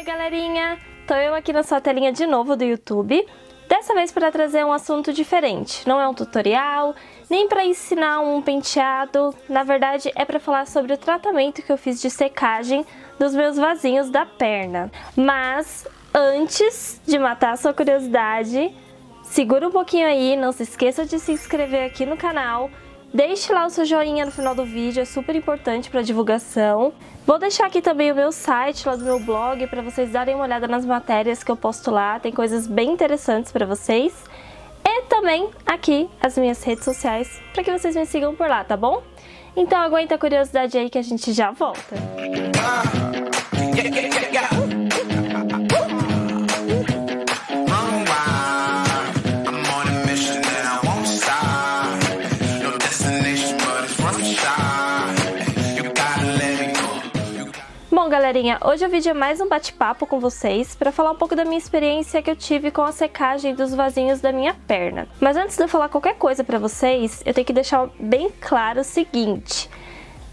Oi galerinha, tô eu aqui na sua telinha de novo do YouTube, dessa vez para trazer um assunto diferente. Não é um tutorial, nem para ensinar um penteado, na verdade é para falar sobre o tratamento que eu fiz de secagem dos meus vasinhos da perna. Mas antes de matar a sua curiosidade, segura um pouquinho aí, não se esqueça de se inscrever aqui no canal. Deixe lá o seu joinha no final do vídeo, é super importante para divulgação. Vou deixar aqui também o meu site, lá do meu blog, para vocês darem uma olhada nas matérias que eu posto lá. Tem coisas bem interessantes para vocês. E também aqui as minhas redes sociais, para que vocês me sigam por lá, tá bom? Então aguenta a curiosidade aí que a gente já volta. Bom, galerinha, hoje o vídeo é mais um bate-papo com vocês para falar um pouco da minha experiência que eu tive com a secagem dos vasinhos da minha perna. Mas antes de eu falar qualquer coisa para vocês, eu tenho que deixar bem claro o seguinte: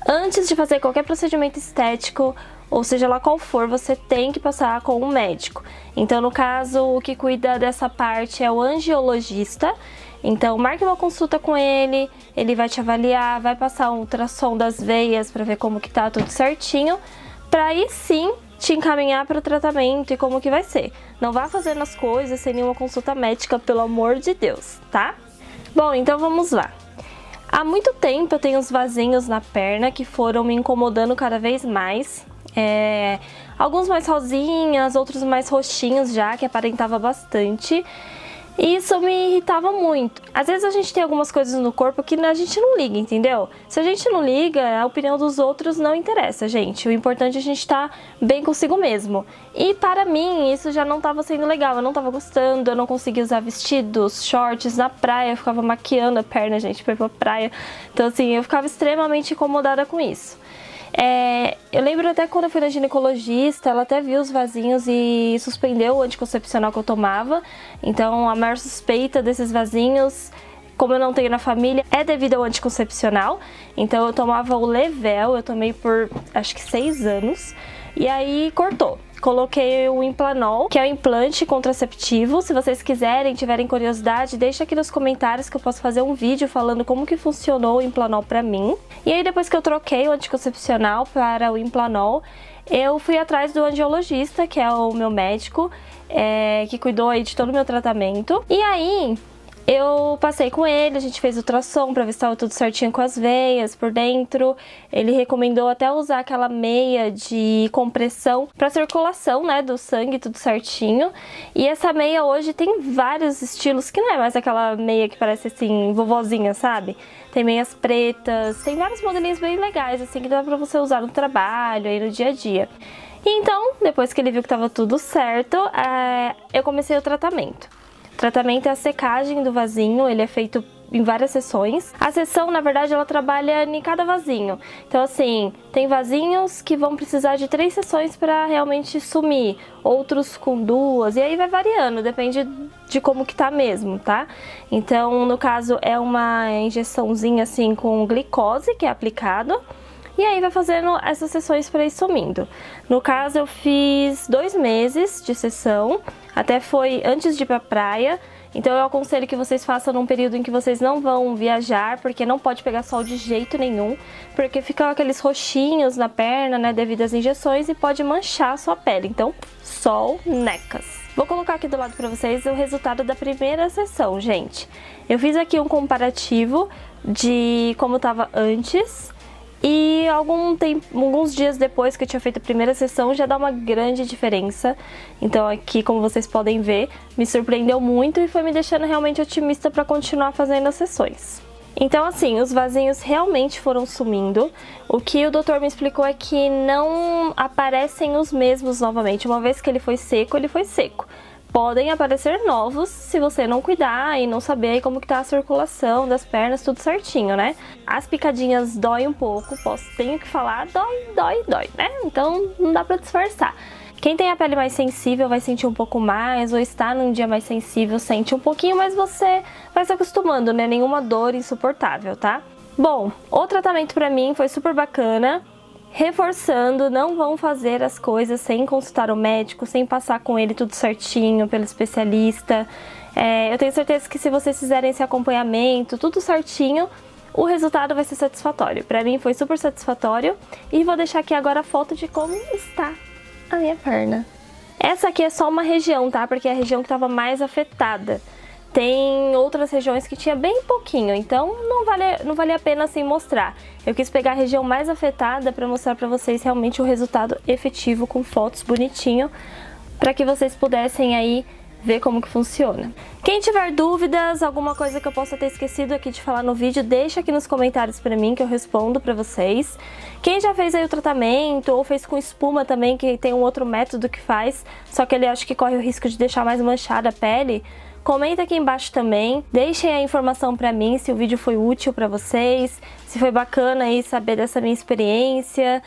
antes de fazer qualquer procedimento estético, ou seja lá qual for, você tem que passar com um médico. Então, no caso, o que cuida dessa parte é o angiologista. Então, marque uma consulta com ele, ele vai te avaliar, vai passar um ultrassom das veias para ver como que tá tudo certinho, para aí sim te encaminhar para o tratamento e como que vai ser. Não vá fazendo as coisas sem nenhuma consulta médica, pelo amor de Deus, tá? Bom, então vamos lá. Há muito tempo eu tenho uns vasinhos na perna que foram me incomodando cada vez mais. Alguns mais rosinhas, outros mais roxinhos já, que aparentava bastante. E isso me irritava muito. Às vezes a gente tem algumas coisas no corpo que a gente não liga, entendeu? Se a gente não liga, a opinião dos outros não interessa, gente. O importante é a gente estar bem consigo mesmo. E para mim, isso já não estava sendo legal. Eu não estava gostando, eu não conseguia usar vestidos, shorts na praia. Eu ficava maquiando a perna, gente, para ir pra praia. Então, assim, eu ficava extremamente incomodada com isso. Eu lembro até quando eu fui na ginecologista, ela até viu os vasinhos e suspendeu o anticoncepcional que eu tomava. Então a maior suspeita desses vasinhos, como eu não tenho na família, é devido ao anticoncepcional. Então eu tomava o Level, eu tomei por acho que 6 anos, e aí cortou. Coloquei o Implanol, que é um implante contraceptivo. Se vocês quiserem, tiverem curiosidade, deixa aqui nos comentários que eu posso fazer um vídeo falando como que funcionou o Implanol pra mim. E aí depois que eu troquei o anticoncepcional para o Implanol, eu fui atrás do angiologista, que é o meu médico, que cuidou aí de todo o meu tratamento. E aí eu passei com ele, a gente fez ultrassom pra ver se tava tudo certinho com as veias por dentro. Ele recomendou até usar aquela meia de compressão pra circulação, né, do sangue, tudo certinho. E essa meia hoje tem vários estilos, que não é mais aquela meia que parece assim, vovozinha, sabe? Tem meias pretas, tem vários modelinhos bem legais, assim, que dá pra você usar no trabalho, aí no dia a dia. Então, depois que ele viu que tava tudo certo, eu comecei o tratamento. O tratamento é a secagem do vasinho, ele é feito em várias sessões. A sessão, na verdade, ela trabalha em cada vasinho. Então, assim, tem vasinhos que vão precisar de 3 sessões para realmente sumir, outros com 2, e aí vai variando, depende de como que tá mesmo, tá? Então, no caso, é uma injeçãozinha, assim, com glicose que é aplicado, e aí vai fazendo essas sessões para ir sumindo. No caso, eu fiz 2 meses de sessão, até foi antes de ir pra praia. Então eu aconselho que vocês façam num período em que vocês não vão viajar, porque não pode pegar sol de jeito nenhum, porque ficam aqueles roxinhos na perna, né, devido às injeções, e pode manchar a sua pele. Então, sol, necas. Vou colocar aqui do lado para vocês o resultado da primeira sessão, gente. Eu fiz aqui um comparativo de como tava antes, e alguns dias depois que eu tinha feito a primeira sessão, já dá uma grande diferença. Então aqui, como vocês podem ver, me surpreendeu muito e foi me deixando realmente otimista para continuar fazendo as sessões. Então, assim, os vasinhos realmente foram sumindo. O que o doutor me explicou é que não aparecem os mesmos novamente. Uma vez que ele foi seco, ele foi seco. Podem aparecer novos se você não cuidar e não saber como que tá a circulação das pernas, tudo certinho, né? As picadinhas doem um pouco, tenho que falar, dói, né? Então não dá pra disfarçar. Quem tem a pele mais sensível vai sentir um pouco mais, ou está num dia mais sensível sente um pouquinho, mas você vai se acostumando, né? Nenhuma dor insuportável, tá? Bom, o tratamento pra mim foi super bacana. Reforçando, não vão fazer as coisas sem consultar o médico, sem passar com ele tudo certinho, pelo especialista. Eu tenho certeza que se vocês fizerem esse acompanhamento, tudo certinho, o resultado vai ser satisfatório. Pra mim foi super satisfatório e vou deixar aqui agora a foto de como está a minha perna. Essa aqui é só uma região, tá? Porque é a região que estava mais afetada. Tem outras regiões que tinha bem pouquinho, então não vale a pena assim mostrar. Eu quis pegar a região mais afetada para mostrar para vocês realmente o resultado efetivo com fotos bonitinho, para que vocês pudessem aí ver como que funciona. Quem tiver dúvidas, alguma coisa que eu possa ter esquecido aqui de falar no vídeo, deixa aqui nos comentários para mim que eu respondo para vocês. Quem já fez aí o tratamento ou fez com espuma também, que tem um outro método que faz, só que ele acho que corre o risco de deixar mais manchada a pele, comenta aqui embaixo também, deixem a informação pra mim se o vídeo foi útil pra vocês, se foi bacana aí saber dessa minha experiência.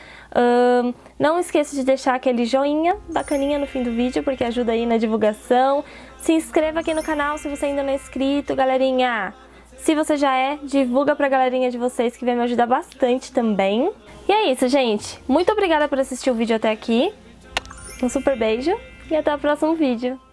Não esqueça de deixar aquele joinha bacaninha no fim do vídeo, porque ajuda aí na divulgação. Se inscreva aqui no canal se você ainda não é inscrito, galerinha. Se você já é, divulga pra galerinha de vocês que vai me ajudar bastante também. E é isso, gente. Muito obrigada por assistir o vídeo até aqui. Um super beijo e até o próximo vídeo.